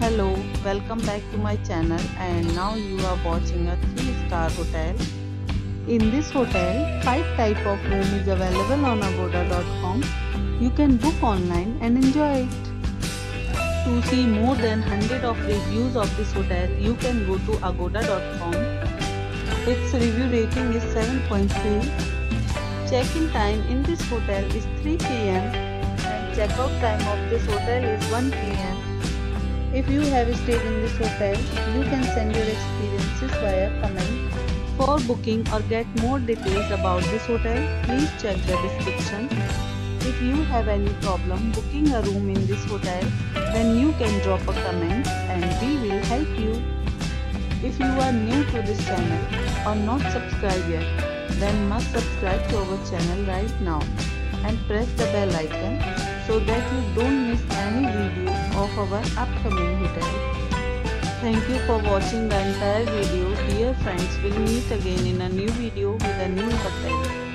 Hello, welcome back to my channel, and now you are watching a 3-star hotel. In this hotel, 5 type of room is available on Agoda.com. You can book online and enjoy it. To see more than 100 of reviews of this hotel, you can go to Agoda.com. Its review rating is 7.3. Check-in time in this hotel is 3 p.m. and check-out time of this hotel is 1 p.m. If you have stayed in this hotel, you can send your experiences via comment. For booking or get more details about this hotel, please check the description. If you have any problem booking a room in this hotel, then you can drop a comment and we will help you. If you are new to this channel or not subscribed yet, then must subscribe to our channel right now and press the bell icon so that you don't miss any video of our upcoming hotel. Thank you for watching the entire video. Dear friends, we'll meet again in a new video with a new hotel.